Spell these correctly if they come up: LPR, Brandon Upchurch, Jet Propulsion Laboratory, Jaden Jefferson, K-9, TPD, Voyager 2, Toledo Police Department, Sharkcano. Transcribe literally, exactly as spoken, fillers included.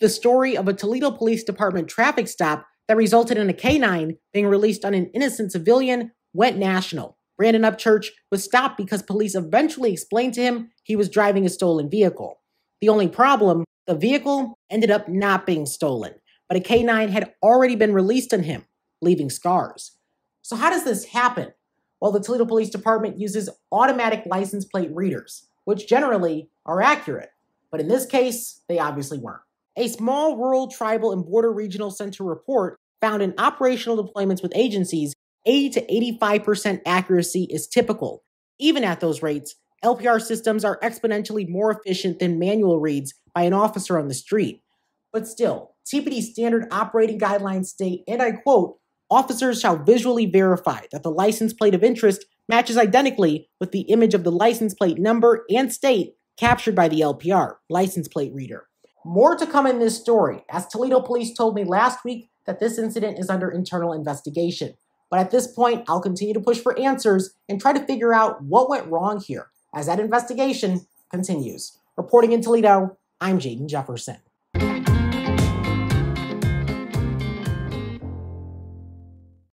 the story of a Toledo Police Department traffic stop that resulted in a K nine being released on an innocent civilian went national. Brandon Upchurch was stopped because police eventually explained to him he was driving a stolen vehicle. The only problem, the vehicle ended up not being stolen, but a K nine had already been released on him, leaving scars. So how does this happen? Well, the Toledo Police Department uses automatic license plate readers, which generally are accurate, but in this case, they obviously weren't. A small rural, tribal, and border regional center report found in operational deployments with agencies, eighty to eighty-five percent accuracy is typical. Even at those rates, L P R systems are exponentially more efficient than manual reads by an officer on the street. But still, T P D standard operating guidelines state, and I quote, "Officers shall visually verify that the license plate of interest matches identically with the image of the license plate number and state captured by the L P R, license plate reader." More to come in this story, as Toledo Police told me last week that this incident is under internal investigation. But at this point, I'll continue to push for answers and try to figure out what went wrong here, as that investigation continues. Reporting in Toledo, I'm Jaden Jefferson.